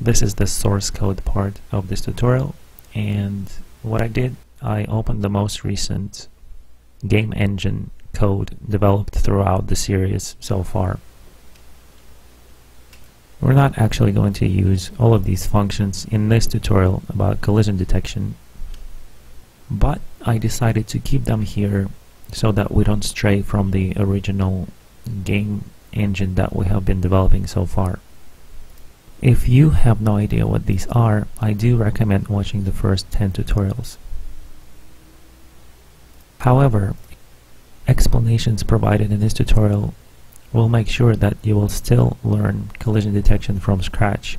This is the source code part of this tutorial, and what I did, I opened the most recent game engine code developed throughout the series so far. We're not actually going to use all of these functions in this tutorial about collision detection, but I decided to keep them here so that we don't stray from the original game engine that we have been developing so far. If you have no idea what these are, I do recommend watching the first 10 tutorials. However, explanations provided in this tutorial will make sure that you will still learn collision detection from scratch.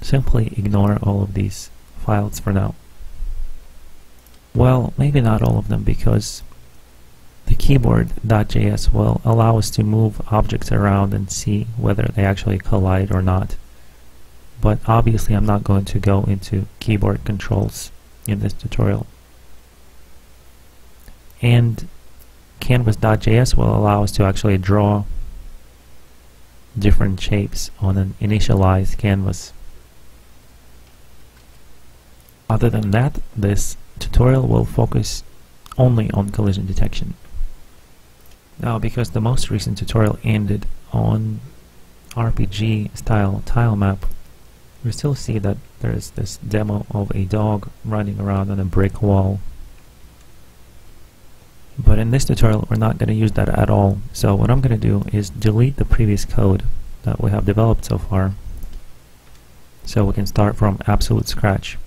Simply ignore all of these files for now. Well, maybe not all of them, because the keyboard.js will allow us to move objects around and see whether they actually collide or not. But obviously I'm not going to go into keyboard controls in this tutorial. And canvas.js will allow us to actually draw different shapes on an initialized canvas. Other than that, this tutorial will focus only on collision detection. Now, because the most recent tutorial ended on RPG style tile map, we still see that there is this demo of a dog running around on a brick wall. But in this tutorial we're not going to use that at all. So what I'm going to do is delete the previous code that we have developed so far, so we can start from absolute scratch.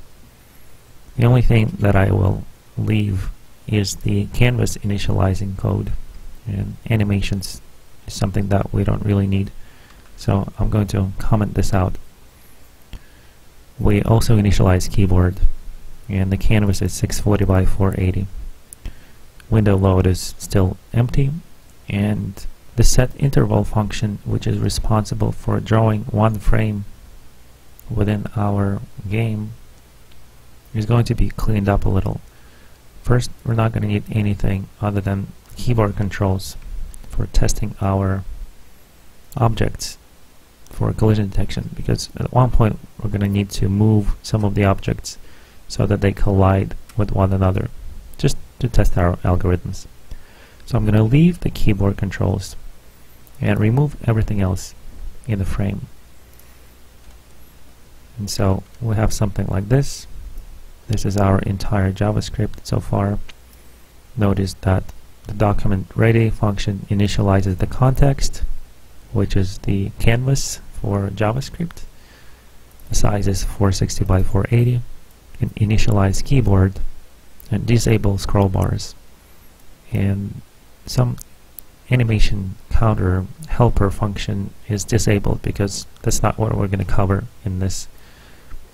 The only thing that I will leave is the canvas initializing code, and animations is something that we don't really need, so I'm going to comment this out. We also initialize keyboard, and the canvas is 640 by 480. Window load is still empty, and the setInterval function, which is responsible for drawing one frame within our game, is going to be cleaned up a little. First, we're not going to need anything other than keyboard controls for testing our objects for collision detection, because at one point we're going to need to move some of the objects so that they collide with one another, just to test our algorithms. So I'm going to leave the keyboard controls and remove everything else in the frame. And so we have something like this. This is our entire JavaScript so far. Notice that the documentReady function initializes the context, which is the canvas for JavaScript. The size is 460 by 480. And initialize keyboard and disable scroll bars. And some animation counter helper function is disabled because that's not what we're going to cover in this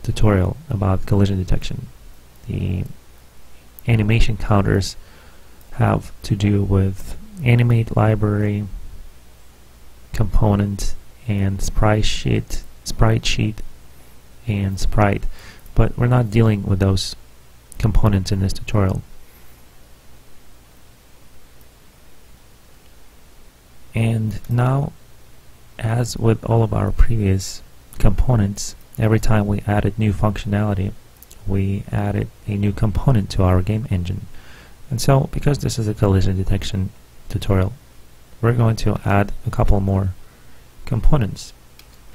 tutorial about collision detection. The animation counters have to do with animate library, component, and sprite sheet, and sprite. But we're not dealing with those components in this tutorial. And now, as with all of our previous components, every time we added new functionality, we added a new component to our game engine. And so, because this is a collision detection tutorial, we're going to add a couple more components.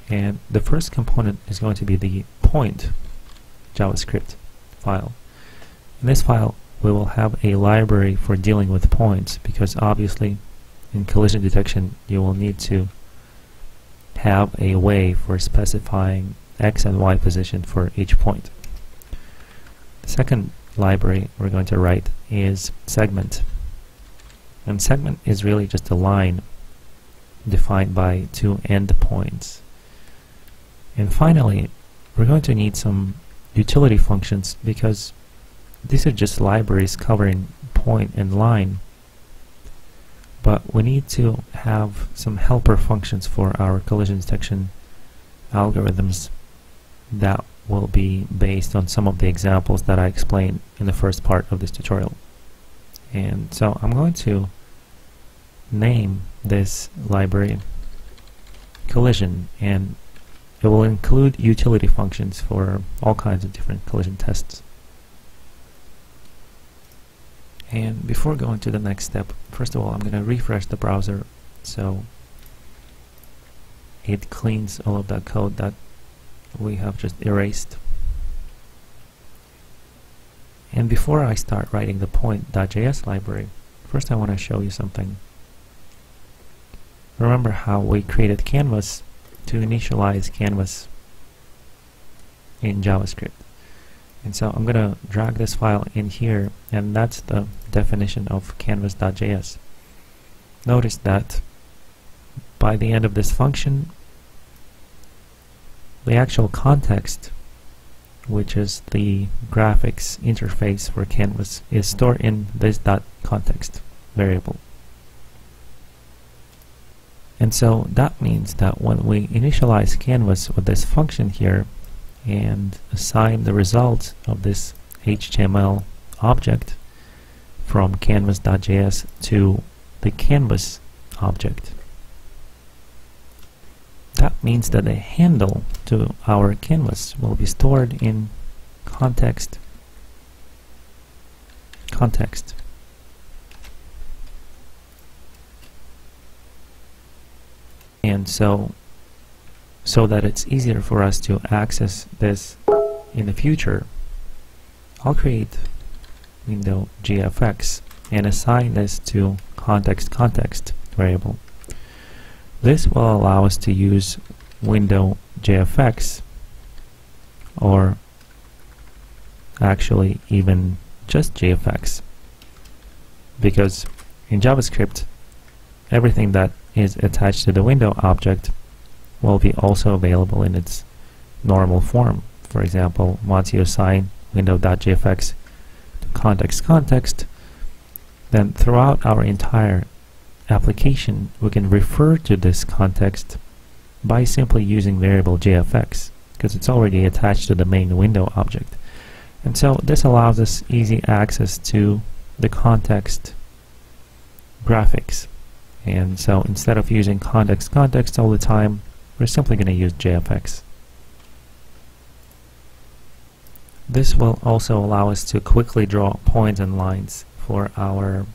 And the first component is going to be the point JavaScript file. In this file, we will have a library for dealing with points, because obviously in collision detection you will need to have a way for specifying X and Y position for each point. The second library we're going to write is segment. And segment is really just a line defined by two endpoints. And finally, we're going to need some utility functions, because these are just libraries covering point and line. But we need to have some helper functions for our collision detection algorithms that will be based on some of the examples that I explained in the first part of this tutorial. And so I'm going to name this library collision, and It will include utility functions for all kinds of different collision tests. And before going to the next step, first of all, I'm going to refresh the browser so it cleans all of that code that we have just erased. And before I start writing the point.js library, first I want to show you something. Remember how we created Canvas to initialize Canvas in JavaScript. And so I'm going to drag this file in here, and that's the definition of canvas.js. Notice that by the end of this function, the actual context, which is the graphics interface for Canvas, is stored in this.context variable. And so that means that when we initialize Canvas with this function here and assign the result of this HTML object from canvas.js to the canvas object, that means that the handle to our canvas will be stored in context. And so that it's easier for us to access this in the future, I'll create window GFX and assign this to context variable. This will allow us to use window JFX, or actually even just JFX, because in JavaScript everything that is attached to the window object will be also available in its normal form. For example, once you assign window.jfx to context, then throughout our entire application we can refer to this context by simply using variable JFX, because it's already attached to the main window object. And so this allows us easy access to the context graphics. And so instead of using context all the time, we're simply going to use JFX. This will also allow us to quickly draw points and lines for our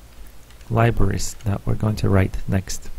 libraries that we're going to write next.